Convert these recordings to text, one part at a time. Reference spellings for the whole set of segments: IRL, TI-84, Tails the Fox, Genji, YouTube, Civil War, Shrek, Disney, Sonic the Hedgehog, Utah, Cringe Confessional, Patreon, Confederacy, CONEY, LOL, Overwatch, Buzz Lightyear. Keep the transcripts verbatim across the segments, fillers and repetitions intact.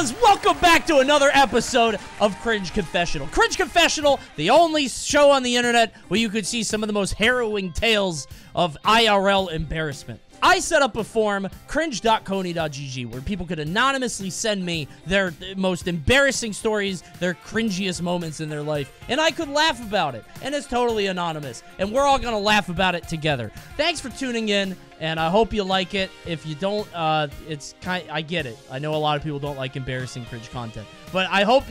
fellas, welcome back to another episode of Cringe Confessional. Cringe Confessional, the only show on the internet where you could see some of the most harrowing tales of I R L embarrassment. I set up a form, cringe dot coney dot g g, where people could anonymously send me their most embarrassing stories, their cringiest moments in their life, and I could laugh about it, and it's totally anonymous, and we're all gonna laugh about it together. Thanks for tuning in, and I hope you like it. If you don't, uh, it's kind I get it. I know a lot of people don't like embarrassing cringe content, but I hope,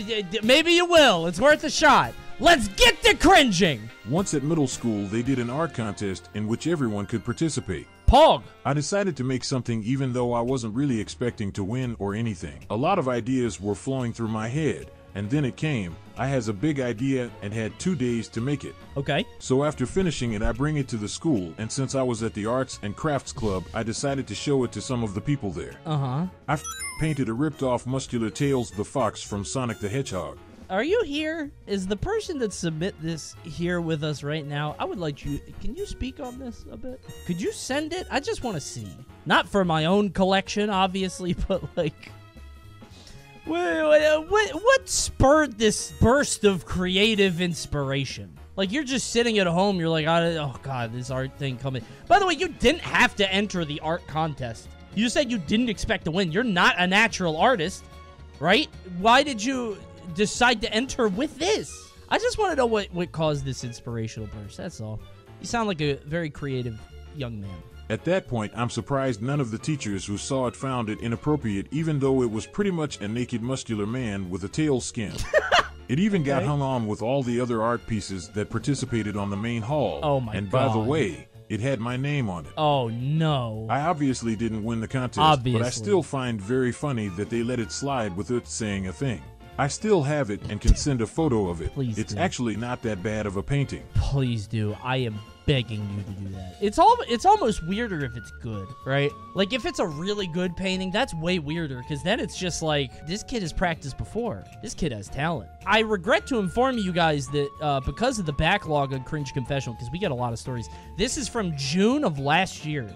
maybe you will. It's worth a shot. Let's get to cringing! Once at middle school, they did an art contest in which everyone could participate. Pog. I decided to make something even though I wasn't really expecting to win or anything. A lot of ideas were flowing through my head, and then it came. I had a big idea and had two days to make it. Okay. So after finishing it, I bring it to the school, and since I was at the Arts and Crafts Club, I decided to show it to some of the people there. Uh-huh. I f painted a ripped-off muscular Tails the Fox from Sonic the Hedgehog. Are you here? Is the person that submit this here with us right now? I would like you, can you speak on this a bit? Could you send it? I just want to see. Not for my own collection, obviously, but like, what, what, what spurred this burst of creative inspiration? Like, you're just sitting at home, you're like, oh God, this art thing coming. By the way, you didn't have to enter the art contest. You said you didn't expect to win. You're not a natural artist, right? Why did you decide to enter with this? I just want to know what, what caused this inspirational burst, that's all. You sound like a very creative young man. At that point, I'm surprised none of the teachers who saw it found it inappropriate, even though it was pretty much a naked muscular man with a tail skin. It even okay. got hung on with all the other art pieces that participated on the main hall. Oh my and God. And by the way, it had my name on it. Oh no. I obviously didn't win the contest, obviously. But I still find very funny that they let it slide without saying a thing. I still have it and can send a photo of it. Please it's do. actually not that bad of a painting. Please do. I am begging you to do that. It's all it's almost weirder if it's good, right? Like if it's a really good painting, that's way weirder because then it's just like, this kid has practiced before. This kid has talent. I regret to inform you guys that uh, because of the backlog of Cringe Confessional, because we get a lot of stories, this is from June of last year.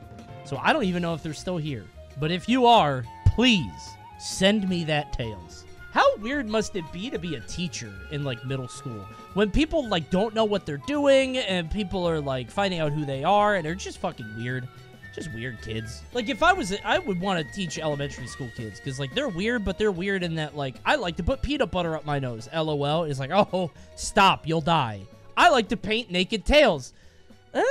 So I don't even know if they're still here. But if you are, please send me that Tails. How weird must it be to be a teacher in, like, middle school? When people, like, don't know what they're doing and people are, like, finding out who they are and they're just fucking weird. Just weird kids. Like, if I was, I would want to teach elementary school kids because, like, they're weird, but they're weird in that, like, I like to put peanut butter up my nose. L O L is like, oh, stop, you'll die. I like to paint naked tails. Uh,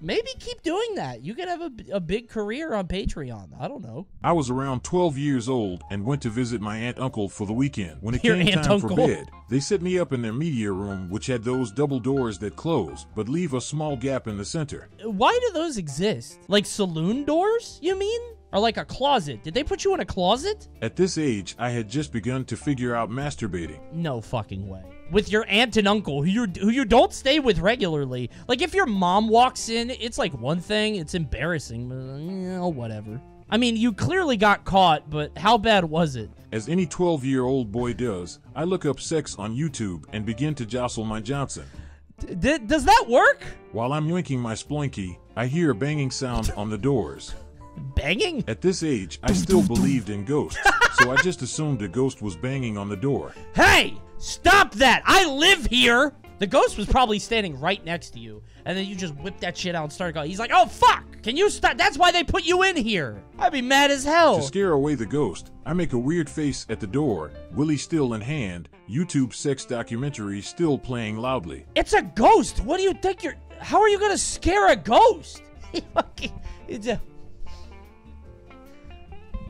maybe keep doing that. You could have a, a big career on Patreon. I don't know. I was around twelve years old and went to visit my aunt uncle for the weekend. When it Your came time uncle. for bed, they set me up in their media room, which had those double doors that close, but leave a small gap in the center. Why do those exist? Like saloon doors, you mean? Or like a closet. Did they put you in a closet? At this age, I had just begun to figure out masturbating. No fucking way. With your aunt and uncle, who you who you don't stay with regularly. Like, if your mom walks in, it's like one thing. It's embarrassing, but you know, whatever. I mean, you clearly got caught, but how bad was it? As any twelve-year-old boy does, I look up sex on YouTube and begin to jostle my Johnson. D does that work? While I'm yoinking my sploinky, I hear a banging sound on the doors. Banging? At this age, I still believed in ghosts, so I just assumed a ghost was banging on the door. Hey! Stop that! I live here! The ghost was probably standing right next to you, and then you just whipped that shit out and started going. He's like, oh, fuck! Can you stop? That's why they put you in here! I'd be mad as hell! To scare away the ghost, I make a weird face at the door, Willie still in hand, YouTube sex documentary still playing loudly. It's a ghost! What do you think you're... How are you gonna scare a ghost? It's a...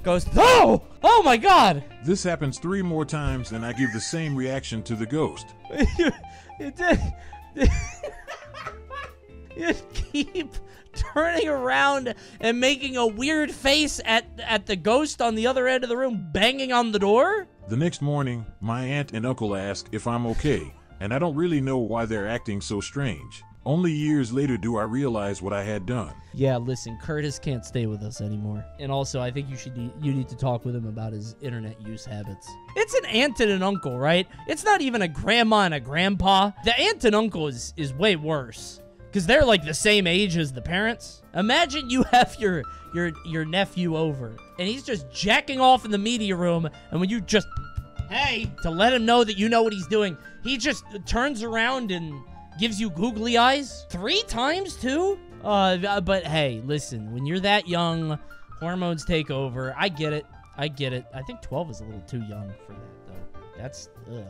Ghost. Oh! Oh my God! This happens three more times and I give the same reaction to the ghost. It did. You keep turning around and making a weird face at, at the ghost on the other end of the room banging on the door? The next morning, my aunt and uncle ask if I'm okay, and I don't really know why they're acting so strange. Only years later do I realize what I had done. Yeah, listen, Curtis can't stay with us anymore. And also, I think you should need, you need to talk with him about his internet use habits. It's an aunt and an uncle, right? It's not even a grandma and a grandpa. The aunt and uncle is, is way worse. Because they're like the same age as the parents. Imagine you have your your your nephew over and he's just jacking off in the media room, and when you just, hey, to let him know that you know what he's doing, he just turns around and gives you googly eyes three times too. Uh, but hey, listen, when you're that young, hormones take over. I get it. I get it. I think twelve is a little too young for that, though. That's, ugh.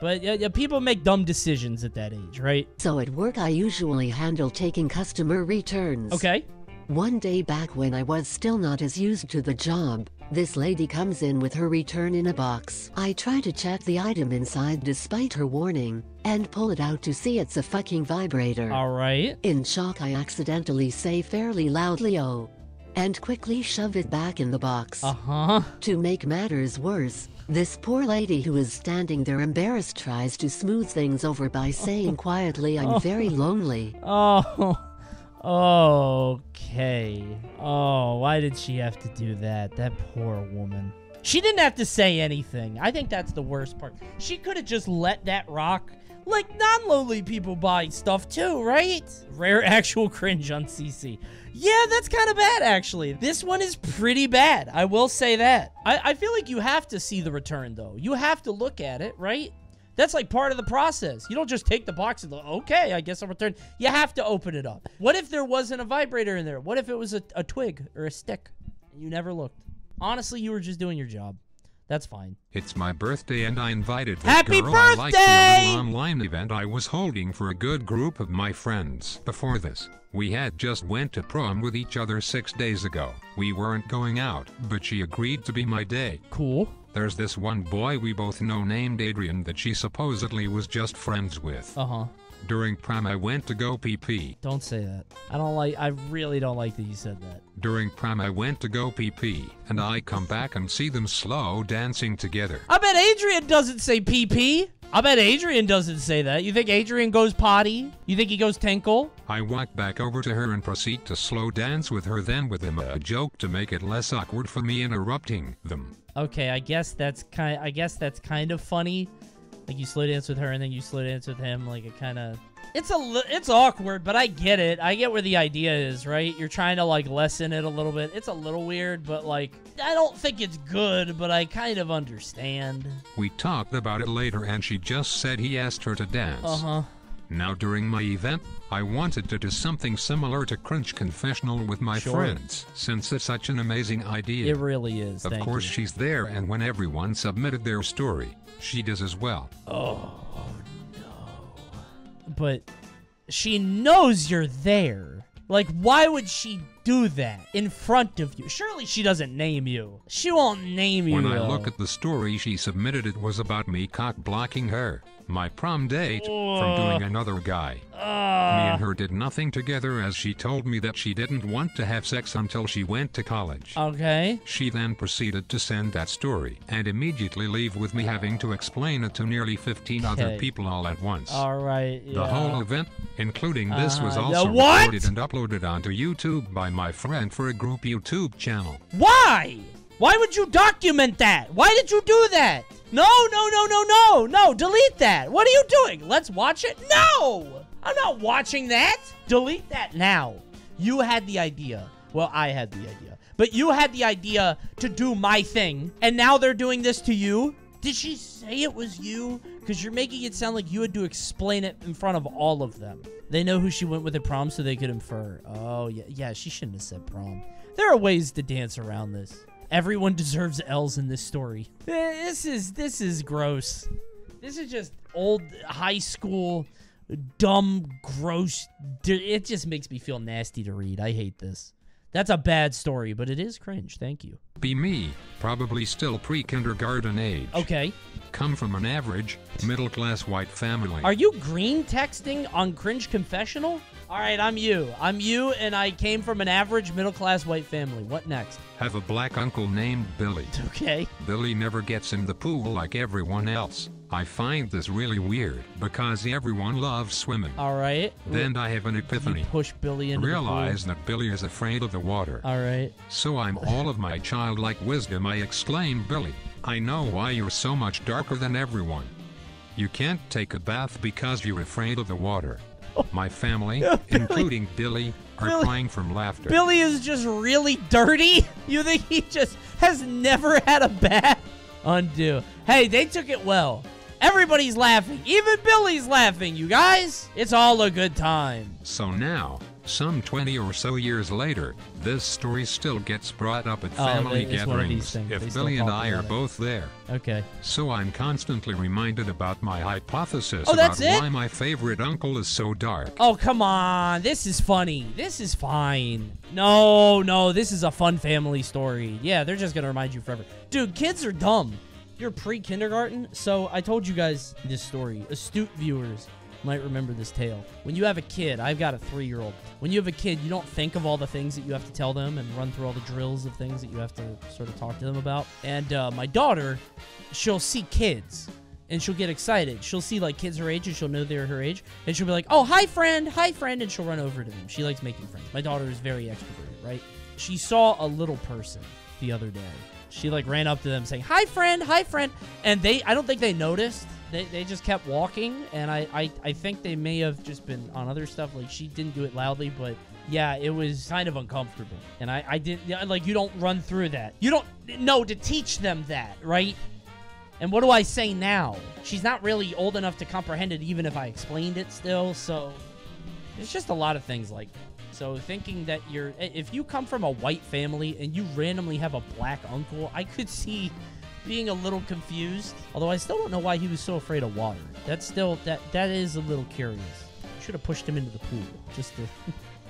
But uh, people make dumb decisions at that age, right? So at work, I usually handle taking customer returns. Okay. One day back when I was still not as used to the job, this lady comes in with her return in a box. I try to check the item inside despite her warning and pull it out to see it's a fucking vibrator. All right. In shock, I accidentally say fairly loudly, oh, and quickly shove it back in the box. Uh-huh. To make matters worse, this poor lady who is standing there embarrassed tries to smooth things over by saying quietly, I'm oh. very lonely. Oh, okay. Oh, why did she have to do that? That poor woman. She didn't have to say anything. I think that's the worst part. She could have just let that rock. Like, non-lonely people buy stuff too, right? Rare actual cringe on C C. Yeah, that's kind of bad, actually. This one is pretty bad. I will say that. I, I feel like you have to see the return, though. You have to look at it, right? That's like part of the process. You don't just take the box and go, okay, I guess I'll return. You have to open it up. What if there wasn't a vibrator in there? What if it was a, a twig or a stick? And you never looked. Honestly, you were just doing your job. That's fine. It's my birthday and I invited the girl I liked to an online event I was holding for a good group of my friends. Before this, we had just went to prom with each other six days ago. We weren't going out, but she agreed to be my date. Cool. There's this one boy we both know named Adrian that she supposedly was just friends with. Uh-huh. During prom, I went to go pee pee. Don't say that. I don't like, I really don't like that you said that. During prom, I went to go pee pee, and I come back and see them slow dancing together. I bet Adrian doesn't say pee pee. I bet Adrian doesn't say that. You think Adrian goes potty? You think he goes tinkle? I walk back over to her and proceed to slow dance with her, then with him, a joke to make it less awkward for me interrupting them. Okay, I guess that's kind I guess that's kind of funny. Like, you slow dance with her, and then you slow dance with him. Like, it kind of... It's a it's awkward, but I get it. I get where the idea is, right? You're trying to, like, lessen it a little bit. It's a little weird, but, like... I don't think it's good, but I kind of understand. We talked about it later, and she just said he asked her to dance. Uh-huh. Now, during my event, I wanted to do something similar to Cringe Confessional with my sure. friends, since it's such an amazing idea. It really is, Of Thank course, you. She's there, and when everyone submitted their story, she does as well. Oh, no. But she knows you're there. Like, why would she do that in front of you? Surely she doesn't name you. She won't name you, When I though. look at the story she submitted, it was about me cock-blocking her. My prom date uh, from doing another guy. Uh, me and her did nothing together as she told me that she didn't want to have sex until she went to college. Okay. She then proceeded to send that story and immediately leave with me having to explain it to nearly fifteen okay. other people all at once. All right. Yeah. The whole event, including this, uh, was also recorded and uploaded onto YouTube by my friend for a group YouTube channel. Why? Why would you document that? Why did you do that? No, no, no, no, no, no, delete that. What are you doing? Let's watch it. No, I'm not watching that. Delete that now. You had the idea. Well, I had the idea, but you had the idea to do my thing, and now they're doing this to you? Did she say it was you? Because you're making it sound like you had to explain it in front of all of them. They know who she went with at prom, so they could infer. Oh, yeah, yeah, she shouldn't have said prom. There are ways to dance around this. Everyone deserves L's in this story. This is, this is gross. This is just old high school, dumb, gross. It just makes me feel nasty to read. I hate this. That's a bad story, but it is cringe. Thank you. Be me, probably still pre-kindergarten age. Okay. Come from an average, middle-class white family. Are you green texting on Cringe Confessional? All right, I'm you. I'm you, and I came from an average middle-class white family. What next? Have a black uncle named Billy. Okay. Billy never gets in the pool like everyone else. I find this really weird because everyone loves swimming. All right. Then I have an epiphany. You push Billy into Realize the pool. that Billy is afraid of the water. All right. So I'm all of my childlike wisdom. I exclaim, Billy, I know why you're so much darker than everyone. You can't take a bath because you're afraid of the water. My family, no, including Billy, are Billy, crying from laughter. Billy is just really dirty? You think he just has never had a bath? Undo. Hey, they took it well. Everybody's laughing. Even Billy's laughing, you guys. It's all a good time. So now, some twenty or so years later, this story still gets brought up at family oh, gatherings if Billy and I are both there. Okay. So I'm constantly reminded about my hypothesis oh, about why my favorite uncle is so dark. Oh, come on. This is funny. This is fine. No, no. This is a fun family story. Yeah, they're just going to remind you forever. Dude, kids are dumb. You're pre-kindergarten, so I told you guys this story. Astute viewers might remember this tale. When you have a kid, I've got a three-year-old. When you have a kid, you don't think of all the things that you have to tell them and run through all the drills of things that you have to sort of talk to them about. And uh, my daughter, she'll see kids, and she'll get excited. She'll see, like, kids her age, and she'll know they're her age. And she'll be like, oh, hi, friend, hi, friend, and she'll run over to them. She likes making friends. My daughter is very extroverted, right? She saw a little person the other day. She, like, ran up to them saying, hi, friend, hi, friend. And they, I don't think they noticed. They, they just kept walking, and I, I, I think they may have just been on other stuff. Like, she didn't do it loudly, but, yeah, it was kind of uncomfortable. And I, I didn't, like, you don't run through that. You don't know to teach them that, right? And what do I say now? She's not really old enough to comprehend it, even if I explained it still. So, it's just a lot of things like that. So thinking that you're, if you come from a white family and you randomly have a black uncle, I could see being a little confused. Although I still don't know why he was so afraid of water. That's still, that that is a little curious. Should have pushed him into the pool. Just to,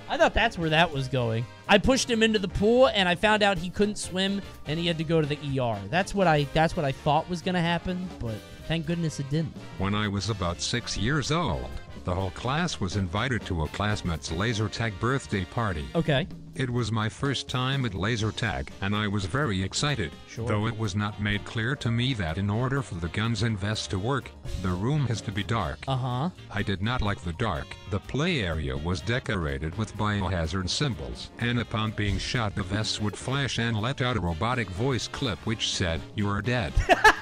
I thought that's where that was going. I pushed him into the pool and I found out he couldn't swim and he had to go to the E R. That's what I, that's what I thought was going to happen, but thank goodness it didn't. When I was about six years old, the whole class was invited to a classmate's laser tag birthday party. Okay. It was my first time at laser tag, and I was very excited. Sure. Though it was not made clear to me that in order for the guns and vests to work, the room has to be dark. Uh-huh. I did not like the dark. The play area was decorated with biohazard symbols, and upon being shot, the vests would flash and let out a robotic voice clip which said, "You are dead."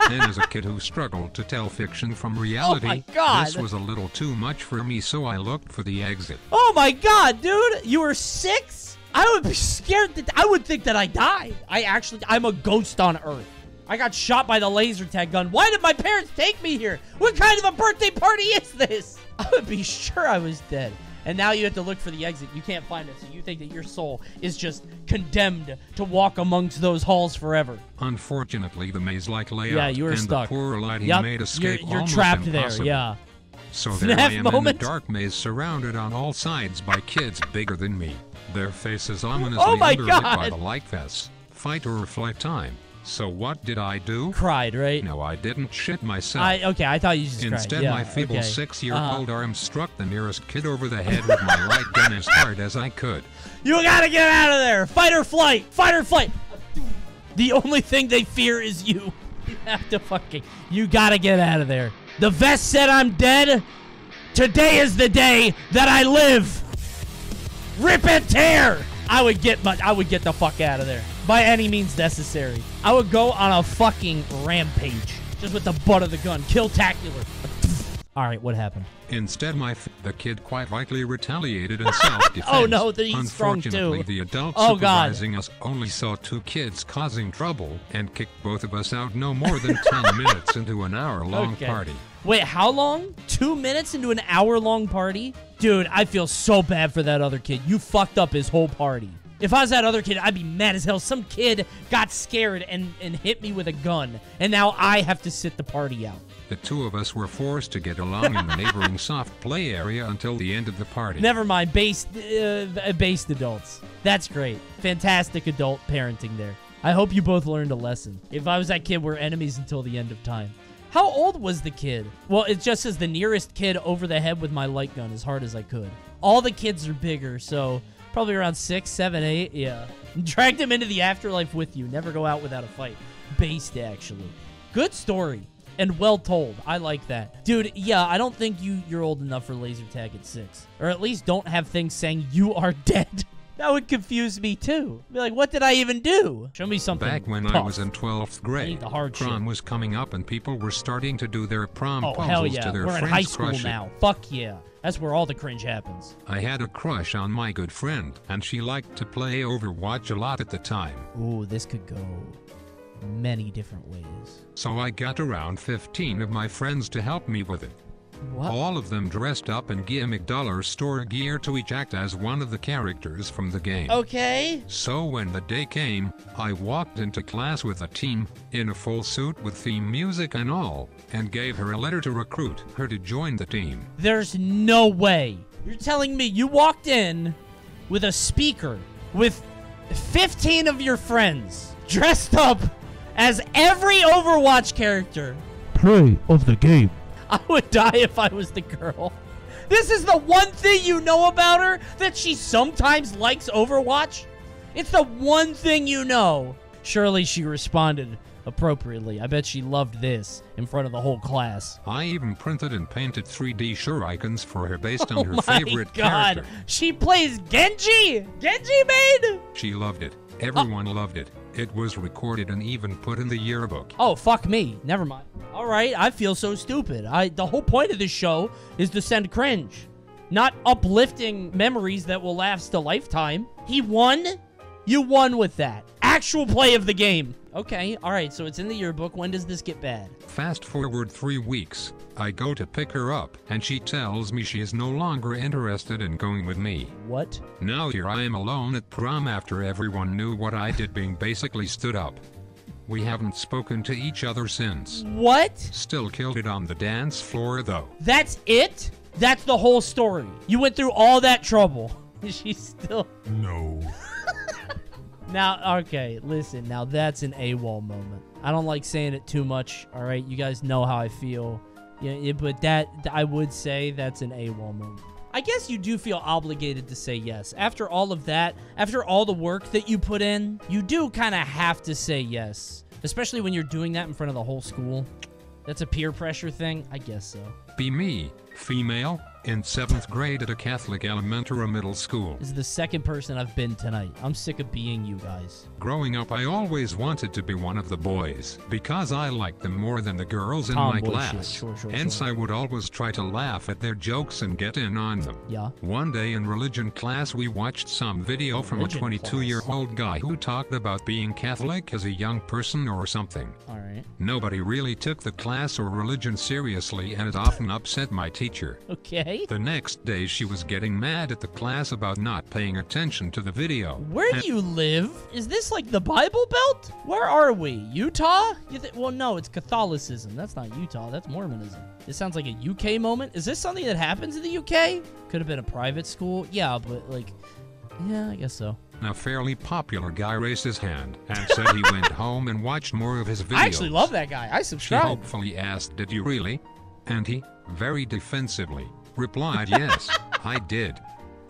And as a kid who struggled to tell fiction from reality, oh my God, this was a little too much for me, so I looked for the exit. Oh my God, dude! You were six? I would be scared. That I would think that I died. I actually, I'm a ghost on Earth. I got shot by the laser tag gun. Why did my parents take me here? What kind of a birthday party is this? I would be sure I was dead. And now you have to look for the exit. You can't find it, so you think that your soul is just condemned to walk amongst those halls forever. Unfortunately, the maze-like layout yeah, you were and stuck. The poor lighting yep. made escape you're, you're almost trapped impossible. There, yeah. So there I am moment. in the dark maze, surrounded on all sides by kids bigger than me. Their faces ominously oh my underlit God. by the light vests. Fight or flight time. So what did I do? Cried, right? No, I didn't shit myself. I, okay, I thought you just Instead, cried. Instead, yeah, my feeble okay. six-year-old uh, arm struck the nearest kid over the head with my light gun as hard as I could. You gotta get out of there! Fight or flight! Fight or flight! The only thing they fear is you. You have to fucking... You gotta get out of there. The vest said I'm dead. Today is the day that I live. Rip and tear! I would get my, I would get the fuck out of there. By any means necessary. I would go on a fucking rampage. Just with the butt of the gun. Kill-tacular. Alright, what happened? Instead, my f the kid quite likely retaliated in self-defense. Oh no, he's strong too. Unfortunately, the adult oh, supervising God. us only saw two kids causing trouble and kicked both of us out no more than ten minutes into an hour-long okay. party. Wait, how long? Two minutes into an hour-long party? Dude, I feel so bad for that other kid. You fucked up his whole party. If I was that other kid, I'd be mad as hell. Some kid got scared and, and hit me with a gun, and now I have to sit the party out. The two of us were forced to get along in the neighboring soft play area until the end of the party. Never mind, based, uh, based adults. That's great. Fantastic adult parenting there. I hope you both learned a lesson. If I was that kid, we're enemies until the end of time. How old was the kid? Well, it just says the nearest kid over the head with my light gun as hard as I could. All the kids are bigger, so probably around six, seven, eight. Yeah. Dragged him into the afterlife with you. Never go out without a fight. Based, actually. Good story. And well told. I like that. Dude, yeah, I don't think you, you're old enough for laser tag at six. Or at least don't have things saying you are dead That would confuse me too. Be like, what did I even do? Show me something. Back when tough. I was in twelfth grade, prom shit. was coming up and people were starting to do their prom oh, puzzles hell yeah. to their we're friends. We're in high school crushing. now. Fuck yeah. That's where all the cringe happens. I had a crush on my good friend, and she liked to play Overwatch a lot at the time. Ooh, this could go many different ways. So I got around fifteen of my friends to help me with it. What? All of them dressed up in gimmick dollar store gear to each act as one of the characters from the game. Okay. So when the day came, I walked into class with a team, in a full suit with theme music and all, and gave her a letter to recruit her to join the team. There's no way. You're telling me you walked in with a speaker with fifteen of your friends dressed up as every Overwatch character. Play of the game. I would die if I was the girl. This is the one thing you know about her? That she sometimes likes Overwatch? It's the one thing you know. Surely she responded appropriately. I bet she loved this in front of the whole class. I even printed and painted three D shurikens for her based on oh her favorite God. character. She plays Genji! Genji made? She loved it. Everyone oh. loved it. It was recorded and even put in the yearbook. Oh, fuck me. Never mind. All right, I feel so stupid. I the whole point of this show is to send cringe, not uplifting memories that will last a lifetime. He won? You won with that. Actual play of the game. Okay, all right, so it's in the yearbook. When does this get bad? Fast forward three weeks. I go to pick her up, and she tells me she is no longer interested in going with me. What? Now here I am alone at prom after everyone knew what I did, being basically stood up. We haven't spoken to each other since. What? Still killed it on the dance floor, though. That's it? That's the whole story. You went through all that trouble. She's still... No. Now, okay, listen, now that's an AWOL moment. I don't like saying it too much, all right? You guys know how I feel. Yeah, it, but that, I would say that's an AWOL moment. I guess you do feel obligated to say yes. After all of that, after all the work that you put in, you do kind of have to say yes. Especially when you're doing that in front of the whole school. That's a peer pressure thing? I guess so. Be me, female, in seventh grade at a Catholic elementary middle school. This is the second person I've been tonight. I'm sick of being you guys. Growing up, I always wanted to be one of the boys because I liked them more than the girls in Tom my class. Sure, sure, Hence, sure. I would always try to laugh at their jokes and get in on them. Yeah. One day in religion class, we watched some video from religion a twenty-two-year-old guy who talked about being Catholic as a young person or something. All right. Nobody really took the class or religion seriously, and it often upset my teacher. Okay. The next day, she was getting mad at the class about not paying attention to the video. Where do you live? Is this like the Bible Belt? Where are we? Utah? You th well, no, it's Catholicism. That's not Utah. That's Mormonism. This sounds like a U K moment. Is this something that happens in the U K? Could have been a private school. Yeah, but like, yeah, I guess so. A fairly popular guy raised his hand and said he went home and watched more of his videos. I actually love that guy. I subscribe. She hopefully asked, "Did you really?" And he, very defensively, replied, "Yes, I did."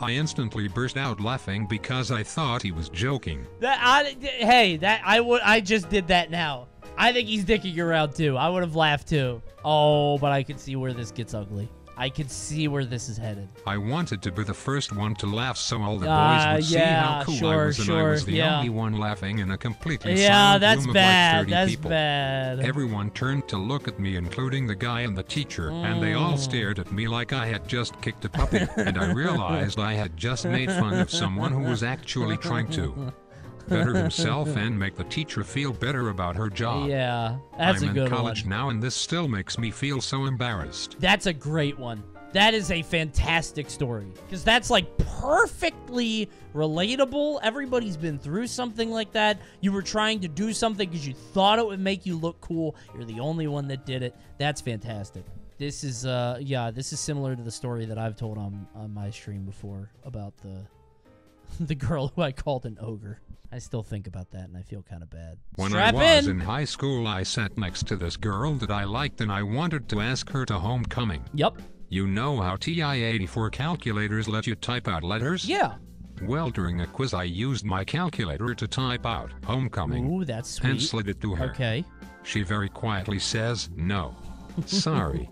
I instantly burst out laughing because I thought he was joking. That I, hey, that I would I just did that now. I think he's dicking around too. I would have laughed too. Oh, but I could see where this gets ugly. I could see where this is headed. I wanted to be the first one to laugh so all the boys uh, would yeah, see how cool sure, I was, and sure, I was the yeah. only one laughing in a completely yeah, silent that's room bad, of like thirty that's people. Bad. Everyone turned to look at me, including the guy and the teacher, mm. and they all stared at me like I had just kicked a puppy, and I realized I had just made fun of someone who was actually trying to better himself and make the teacher feel better about her job. Yeah, that's I'm a good one. I'm in college one. now, and this still makes me feel so embarrassed. That's a great one. That is a fantastic story, because that's like perfectly relatable. Everybody's been through something like that. You were trying to do something because you thought it would make you look cool. You're the only one that did it. That's fantastic. This is, uh, yeah, this is similar to the story that I've told on, on my stream before about the... the girl who I called an ogre. I still think about that and I feel kind of bad. When Strap I was in. in high school, I sat next to this girl that I liked and I wanted to ask her to homecoming. Yep. You know how T I eighty-four calculators let you type out letters? Yeah. Well, during a quiz, I used my calculator to type out homecoming. Ooh, that's sweet. And slid it to her. Okay. She very quietly says no. Sorry.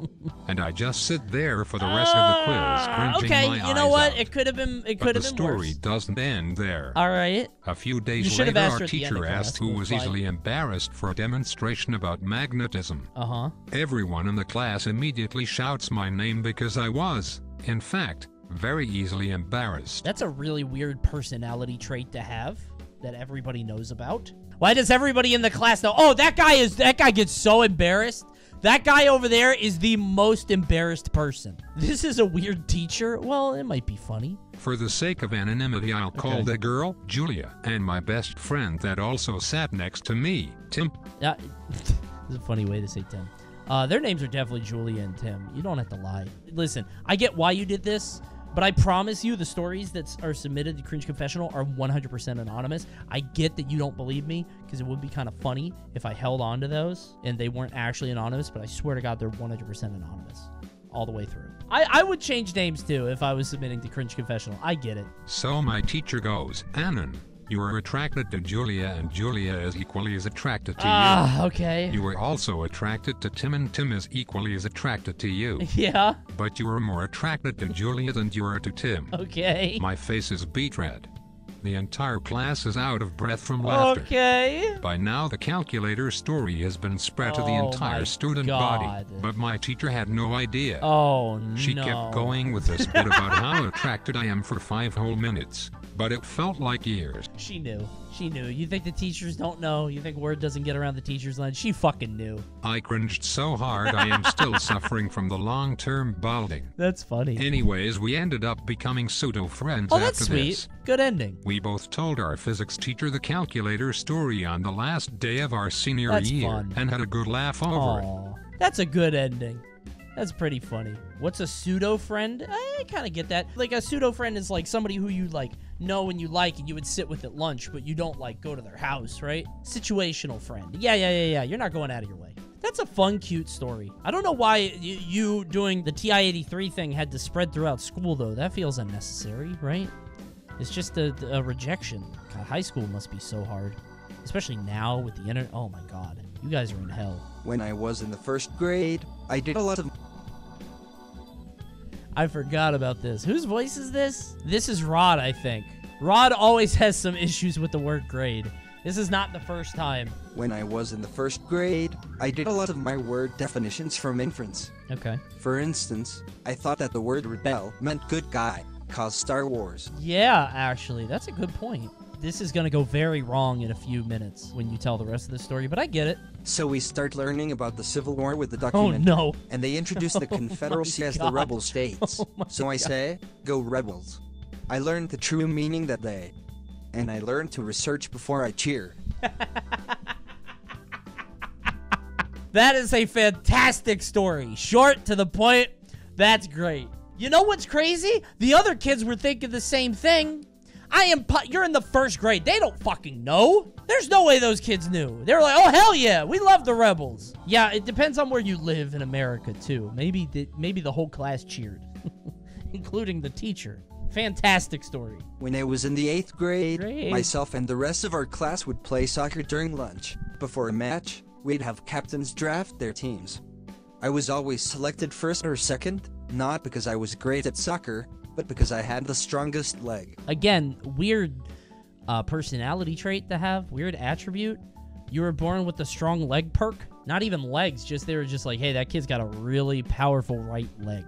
And I just sit there for the rest uh, of the quiz, cringing okay, my eyes Okay, you know what? Out. It could have been. It could have been worse. But the story doesn't end there. All right. A few days later, our teacher asked who was easily embarrassed for a demonstration about magnetism. Uh huh. Everyone in the class immediately shouts my name because I was, in fact, very easily embarrassed. That's a really weird personality trait to have that everybody knows about. Why does everybody in the class know? Oh, that guy is. That guy gets so embarrassed. That guy over there is the most embarrassed person. This is a weird teacher. Well, it might be funny. For the sake of anonymity, I'll okay. call the girl Julia and my best friend that also sat next to me, Tim. Uh, this is a funny way to say Tim. Uh, their names are definitely Julia and Tim. You don't have to lie. Listen, I get why you did this. But I promise you, the stories that are submitted to Cringe Confessional are one hundred percent anonymous. I get that you don't believe me, because it would be kind of funny if I held on to those and they weren't actually anonymous, but I swear to God, they're one hundred percent anonymous all the way through. I, I would change names, too, if I was submitting to Cringe Confessional. I get it. So my teacher goes, Anon, you are attracted to Julia, and Julia is equally as attracted to you. Ah, okay. You are also attracted to Tim, and Tim is equally as attracted to you. Yeah. But you are more attracted to Julia than you are to Tim. Okay. My face is beet red. The entire class is out of breath from laughter. Okay. By now, the calculator story has been spread oh to the entire student God. body, but my teacher had no idea. Oh, she no. She kept going with this bit about how attracted I am for five whole minutes, but it felt like years. She knew. She knew. You think the teachers don't know? You think word doesn't get around the teacher's line? She fucking knew. I cringed so hard I am still suffering from the long-term balding. That's funny. Anyways, we ended up becoming pseudo-friends oh, after that's sweet. this. Good ending. We both told our physics teacher the calculator story on the last day of our senior that's year fun. and had a good laugh over Aww, it. That's a good ending. That's pretty funny. What's a pseudo-friend? I kind of get that. Like, a pseudo-friend is like somebody who you, like, know and you like and you would sit with at lunch, but you don't, like, go to their house, right? Situational friend. Yeah, yeah, yeah, yeah. You're not going out of your way. That's a fun, cute story. I don't know why you, you doing the T I eighty-three thing had to spread throughout school, though. That feels unnecessary, right? It's just a, a rejection. God, high school must be so hard. Especially now with the internet. Oh, my God. You guys are in hell. When I was in the first grade, I did a lot of... I forgot about this. Whose voice is this? This is Rod, I think. Rod always has some issues with the word grade. This is not the first time. When I was in the first grade, I did a lot of my word definitions from inference. Okay. For instance, I thought that the word rebel meant good guy, cause Star Wars. Yeah, actually, that's a good point. This is gonna go very wrong in a few minutes when you tell the rest of the story, but I get it. So we start learning about the Civil War with the documentary. Oh, no. And they introduce the Confederacy oh as God. the rebel states. Oh so I God. say, go rebels. I learned the true meaning that day. And I learned to research before I cheer. That is a fantastic story. Short, to the point. That's great. You know what's crazy? The other kids were thinking the same thing. I am, you're in the first grade. They don't fucking know. There's no way those kids knew. They were like, oh, hell yeah, we love the rebels. Yeah, it depends on where you live in America, too. Maybe the, maybe the whole class cheered, including the teacher. Fantastic story. When I was in the eighth grade, Great. myself and the rest of our class would play soccer during lunch. Before a match, we'd have captains draft their teams. I was always selected first or second, not because I was great at soccer, but because I had the strongest leg. Again, weird uh, personality trait to have, weird attribute. You were born with a strong leg perk. Not even legs, just they were just like, hey, that kid's got a really powerful right leg.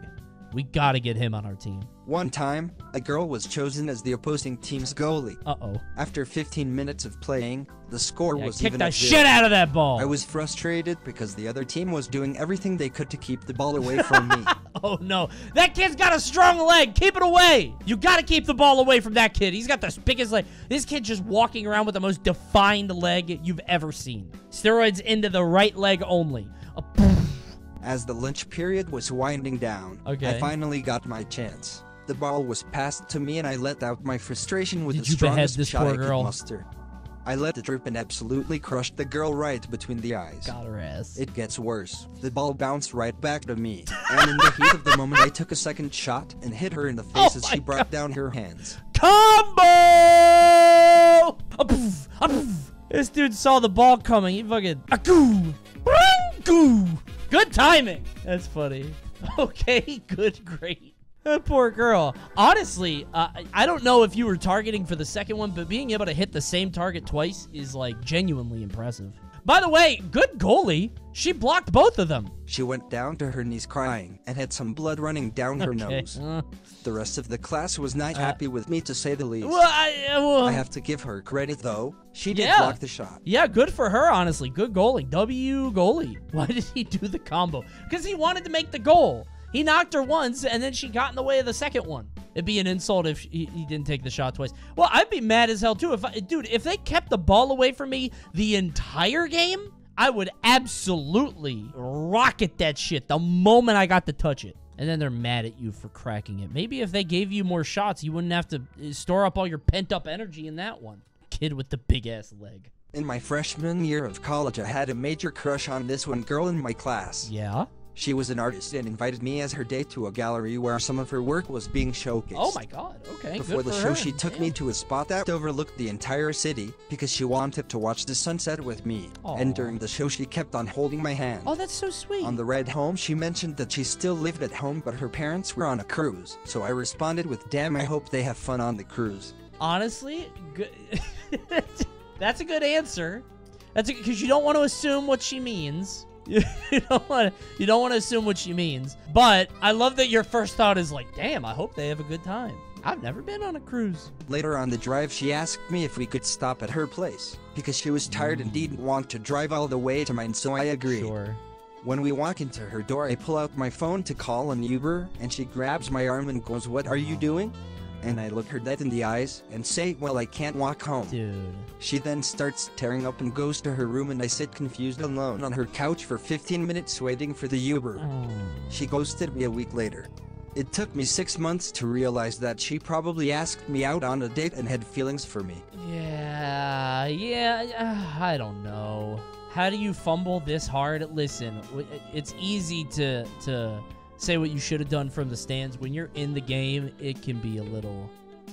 We gotta get him on our team. One time, a girl was chosen as the opposing team's goalie. Uh-oh. After fifteen minutes of playing, the score yeah, was even at zero. Kicked the shit out of that ball! I was frustrated because the other team was doing everything they could to keep the ball away from me. Oh, no. That kid's got a strong leg. Keep it away. You gotta keep the ball away from that kid. He's got the biggest leg. This kid just walking around with the most defined leg you've ever seen. Steroids into the right leg only. A As the lunch period was winding down, okay. I finally got my chance. The ball was passed to me and I let out my frustration with Did the strongest shot I could muster. I let it rip and absolutely crushed the girl right between the eyes. Got her ass. It gets worse. The ball bounced right back to me. And in the heat of the moment, I took a second shot and hit her in the face oh as she brought God. down her hands. Combo! A-poof, a-poof. This dude saw the ball coming. He fucking... A-goo! Bring-goo! Good timing. That's funny. Okay, good, great. That poor girl. Honestly, uh, I don't know if you were targeting for the second one, but being able to hit the same target twice is, like, genuinely impressive. By the way, good goalie. She blocked both of them. She went down to her knees crying and had some blood running down her okay. nose. Uh, the rest of the class was not uh, happy with me, to say the least. Well, I, uh, well, I have to give her credit, though. She did yeah. block the shot. Yeah, good for her, honestly. Good goalie. W goalie. Why did he do the combo? Because he wanted to make the goal. He knocked her once, and then she got in the way of the second one. It'd be an insult if he, he didn't take the shot twice. Well, I'd be mad as hell, too. If I, dude, if they kept the ball away from me the entire game, I would absolutely rocket that shit the moment I got to touch it. And then they're mad at you for cracking it. Maybe if they gave you more shots, you wouldn't have to store up all your pent-up energy in that one. Kid with the big-ass leg. In my freshman year of college, I had a major crush on this one girl in my class. Yeah? She was an artist and invited me as her date to a gallery where some of her work was being showcased. Oh my god, okay, Before good the for show, her. she took Damn. me to a spot that overlooked the entire city because she wanted to watch the sunset with me. Aww. And during the show, she kept on holding my hand. Oh, that's so sweet. On the ride home, she mentioned that she still lived at home, but her parents were on a cruise. So I responded with, damn, I hope they have fun on the cruise. Honestly, good. That's a good answer. That's because you don't want to assume what she means. You don't want to, you don't want to assume what she means. But I love that your first thought is like, damn, I hope they have a good time. I've never been on a cruise. Later on the drive, she asked me if we could stop at her place because she was tired and didn't want to drive all the way to mine, so I agreed. Sure. When we walk into her door, I pull out my phone to call an Uber, and she grabs my arm and goes, what are you doing? And I look her dead in the eyes and say, well, I can't walk home. Dude. She then starts tearing up and goes to her room, and I sit confused alone on her couch for fifteen minutes waiting for the Uber. Oh. She ghosted me a week later. It took me six months to realize that she probably asked me out on a date and had feelings for me. Yeah, yeah, uh, I don't know. How do you fumble this hard? Listen, it's easy to... to say what you should have done from the stands. When you're in the game, it can be a little...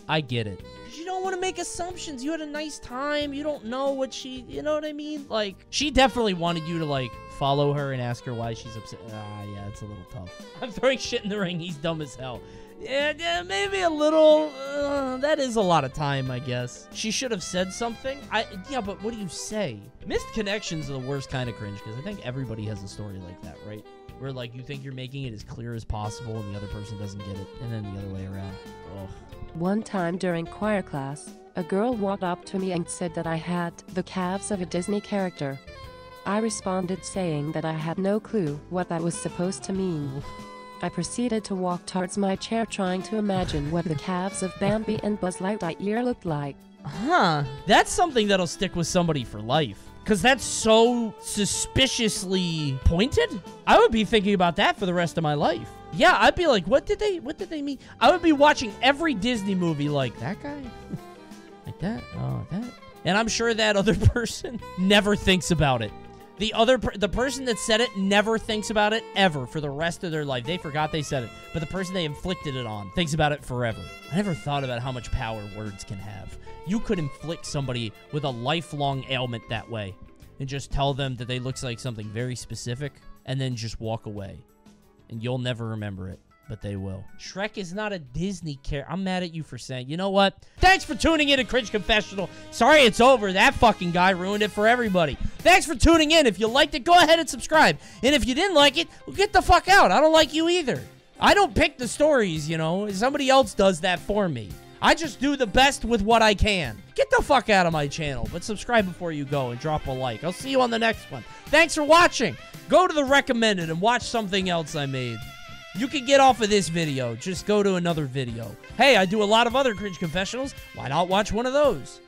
I get it. You don't want to make assumptions. You had a nice time. You don't know what she... You know what I mean? Like, she definitely wanted you to, like, follow her and ask her why she's upset. Ah, yeah, it's a little tough. I'm throwing shit in the ring. He's dumb as hell. Yeah, yeah, maybe a little... Uh, that is a lot of time, I guess. She should have said something. I Yeah, but what do you say? Missed connections are the worst kind of cringe, because I think everybody has a story like that, right? Where, like, you think you're making it as clear as possible and the other person doesn't get it, and then the other way around. Ugh. One time during choir class, a girl walked up to me and said that I had the calves of a Disney character. I responded saying that I had no clue what that was supposed to mean. I proceeded to walk towards my chair trying to imagine what the calves of Bambi and Buzz Lightyear looked like. Huh. That's something that'll stick with somebody for life. Because that's so suspiciously pointed. I would be thinking about that for the rest of my life. Yeah, I'd be like, what did they what did they mean? I would be watching every Disney movie like, that guy? Like that? Oh, that? And I'm sure that other person never thinks about it. The other per the person that said it never thinks about it ever for the rest of their life. They forgot they said it. But the person they inflicted it on thinks about it forever. I never thought about how much power words can have. You could inflict somebody with a lifelong ailment that way and just tell them that they look like something very specific and then just walk away. And you'll never remember it, but they will. Shrek is not a Disney character. I'm mad at you for saying, you know what? Thanks for tuning in to Cringe Confessional. Sorry it's over. That fucking guy ruined it for everybody. Thanks for tuning in. If you liked it, go ahead and subscribe. And if you didn't like it, well, get the fuck out. I don't like you either. I don't pick the stories, you know. Somebody else does that for me. I just do the best with what I can. Get the fuck out of my channel, but subscribe before you go and drop a like. I'll see you on the next one. Thanks for watching. Go to the recommended and watch something else I made. You can get off of this video. Just go to another video. Hey, I do a lot of other cringe confessionals. Why not watch one of those?